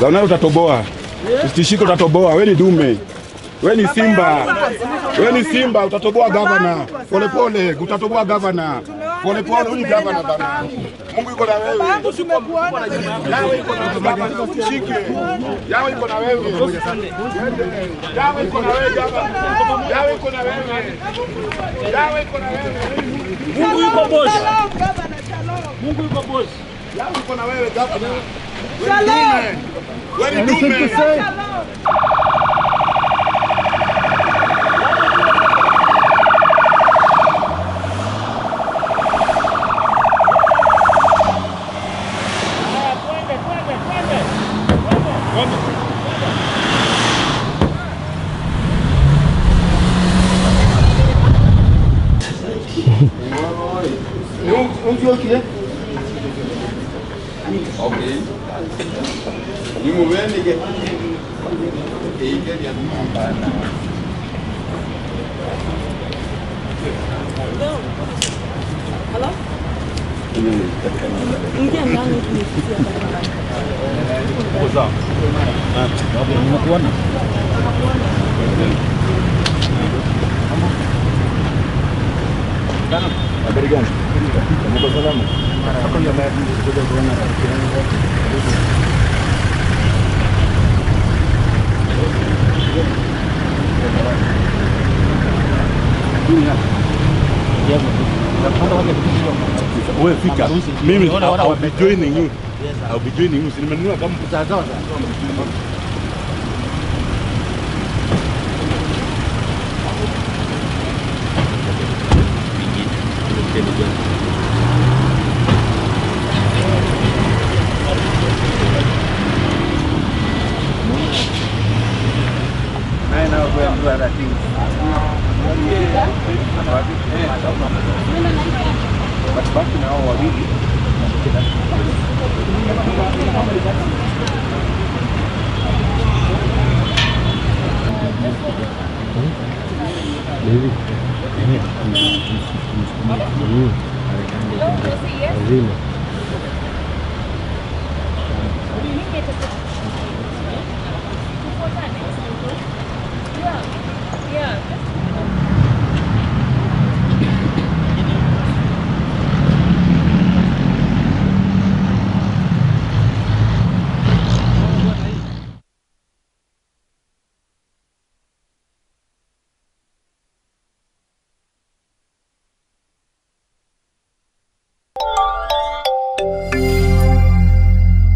Gaona utatoboa. Usitishike utatoboa. Wewe ni dume. Wewe ni simba. Wewe ni simba utatoboa governor. Polepole utatoboa governor. Polepole huyu governor bana. Mungu yuko na wewe. Yawe yuko na wewe. Usitishike. Yawe yuko na wewe. Yawe yuko na wewe governor. Yawe yuko na wewe. Yawe yuko na wewe. Mungu yuko boss. Mungu yuko boss. Yawe yuko na wewe governor. Shalom. Wewe ni dume. Mimi, I'll be joining you. Yes, I'll be joining you. Sinimenua kama mtazaza. Yeah.